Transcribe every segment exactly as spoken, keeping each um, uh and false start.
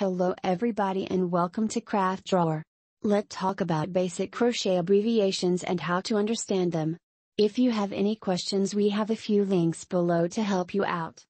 Hello everybody and welcome to Craftdrawer. Let's talk about basic crochet abbreviations and how to understand them. If you have any questions, we have a few links below to help you out.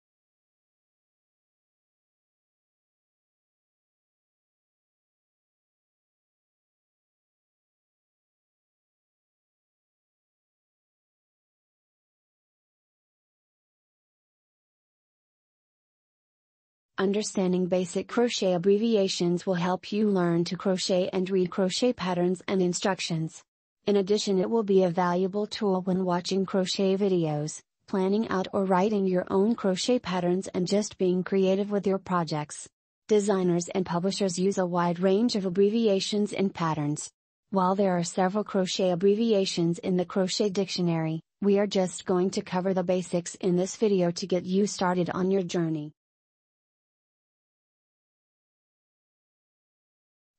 Understanding basic crochet abbreviations will help you learn to crochet and read crochet patterns and instructions. In addition, it will be a valuable tool when watching crochet videos, planning out or writing your own crochet patterns, and just being creative with your projects. Designers and publishers use a wide range of abbreviations and patterns. While there are several crochet abbreviations in the Crochet Dictionary, we are just going to cover the basics in this video to get you started on your journey.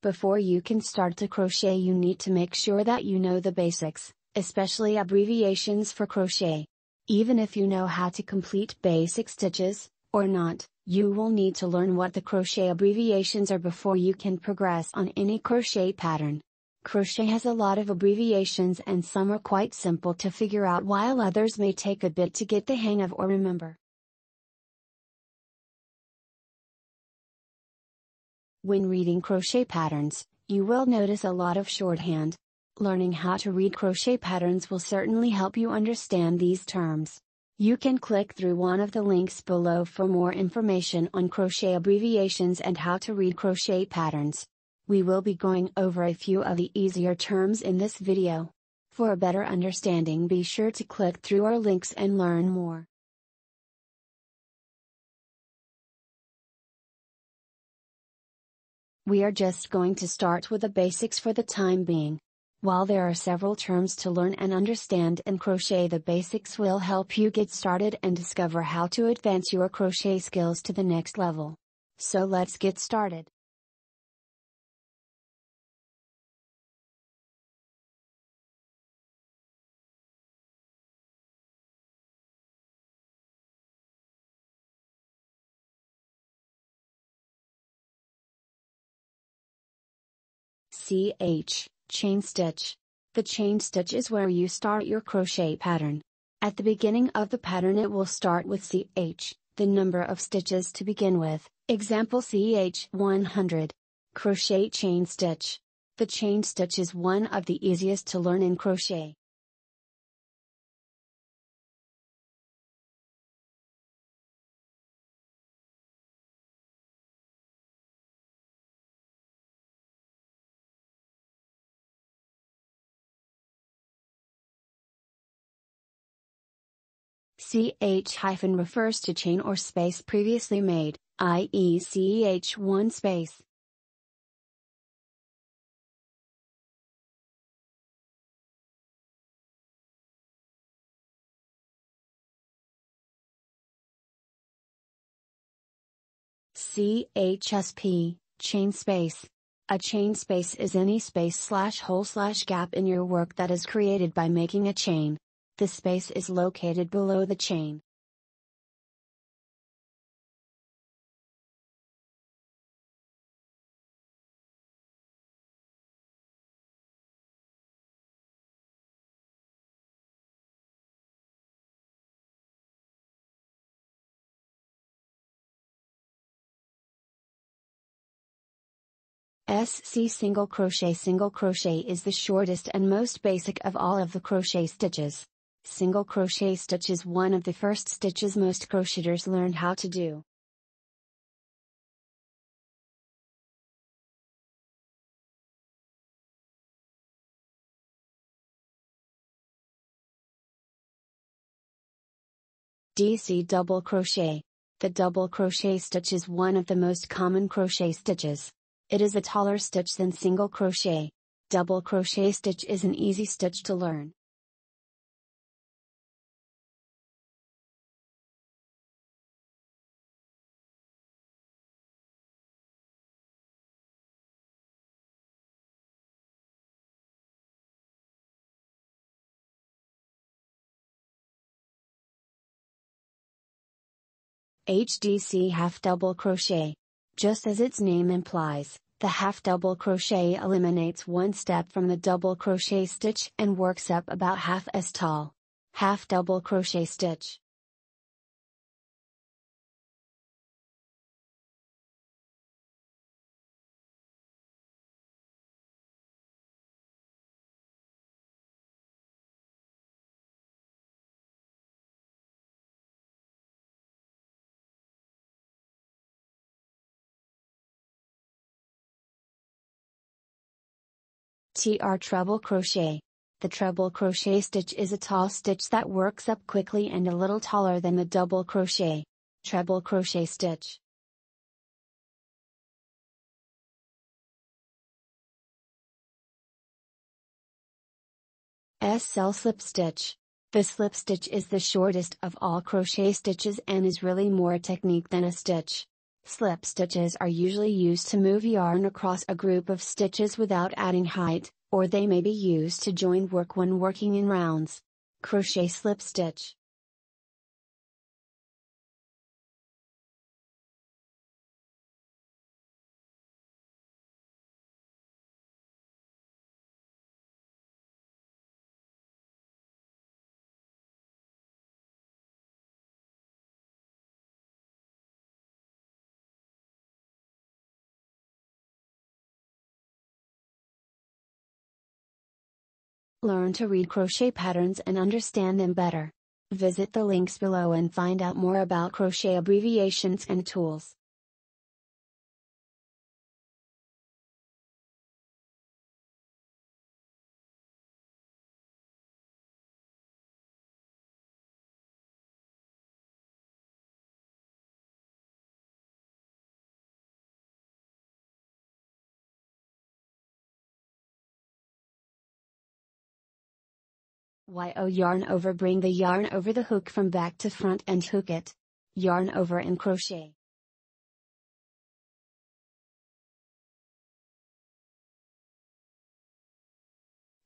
Before you can start to crochet, you need to make sure that you know the basics, especially abbreviations for crochet. Even if you know how to complete basic stitches, or not, you will need to learn what the crochet abbreviations are before you can progress on any crochet pattern. Crochet has a lot of abbreviations and some are quite simple to figure out, while others may take a bit to get the hang of or remember. When reading crochet patterns, you will notice a lot of shorthand. Learning how to read crochet patterns will certainly help you understand these terms. You can click through one of the links below for more information on crochet abbreviations and how to read crochet patterns. We will be going over a few of the easier terms in this video. For a better understanding, be sure to click through our links and learn more. We are just going to start with the basics for the time being. While there are several terms to learn and understand in crochet, the basics will help you get started and discover how to advance your crochet skills to the next level. So let's get started. C H, chain stitch. The chain stitch is where you start your crochet pattern. At the beginning of the pattern, it will start with C H, the number of stitches to begin with, example C H one hundred. Crochet chain stitch. The chain stitch is one of the easiest to learn in crochet. C H hyphen refers to chain or space previously made, that is C H one space. C H S P, chain space. A chain space is any space slash hole slash gap in your work that is created by making a chain. The space is located below the chain. S C single crochet. Single crochet is the shortest and most basic of all of the crochet stitches. Single crochet stitch is one of the first stitches most crocheters learn how to do. D C double crochet. The double crochet stitch is one of the most common crochet stitches. It is a taller stitch than single crochet. Double crochet stitch is an easy stitch to learn. H D C half double crochet. Just as its name implies, the half double crochet eliminates one step from the double crochet stitch and works up about half as tall. Half double crochet stitch. T R treble crochet. The treble crochet stitch is a tall stitch that works up quickly and a little taller than the double crochet. Treble crochet stitch. S L slip stitch. The slip stitch is the shortest of all crochet stitches and is really more a technique than a stitch. Slip stitches are usually used to move yarn across a group of stitches without adding height, or they may be used to join work when working in rounds. Crochet slip stitch. Learn to read crochet patterns and understand them better. Visit the links below and find out more about crochet abbreviations and tools. Y O yarn over. Bring the yarn over the hook from back to front and hook it. Yarn over and crochet.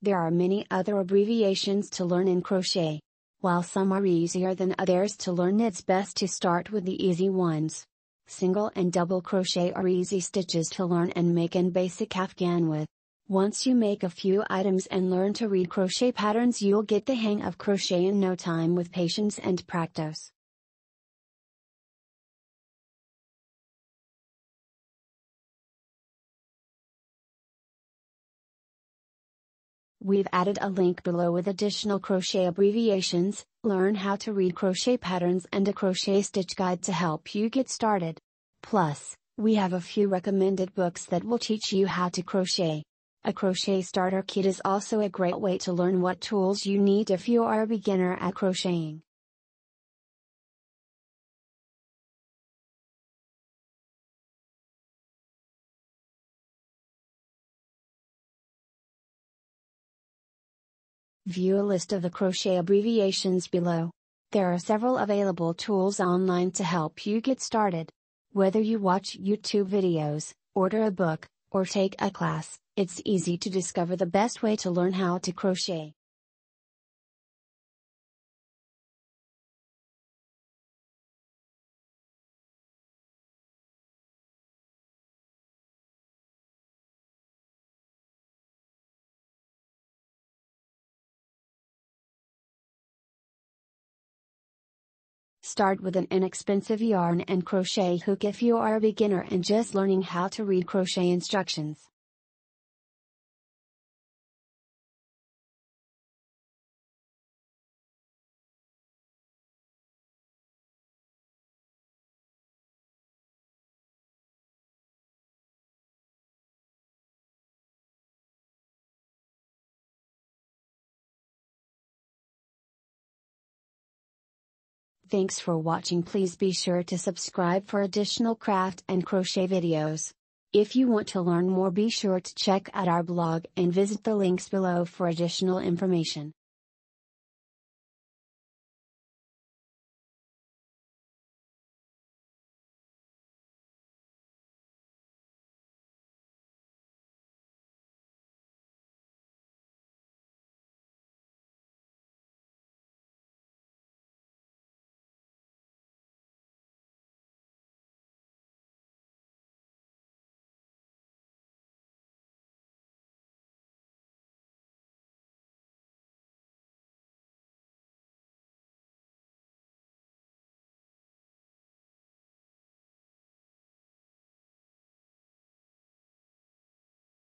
There are many other abbreviations to learn in crochet. While some are easier than others to learn, it's best to start with the easy ones. Single and double crochet are easy stitches to learn and make in basic Afghan with. Once you make a few items and learn to read crochet patterns, you'll get the hang of crochet in no time with patience and practice. We've added a link below with additional crochet abbreviations, learn how to read crochet patterns, and a crochet stitch guide to help you get started. Plus, we have a few recommended books that will teach you how to crochet. A crochet starter kit is also a great way to learn what tools you need if you are a beginner at crocheting. View a list of the crochet abbreviations below. There are several available tools online to help you get started. Whether you watch YouTube videos, order a book, or take a class, it's easy to discover the best way to learn how to crochet. Start with an inexpensive yarn and crochet hook if you are a beginner and just learning how to read crochet instructions. Thanks for watching. Please be sure to subscribe for additional craft and crochet videos. If you want to learn more, be sure to check out our blog and visit the links below for additional information.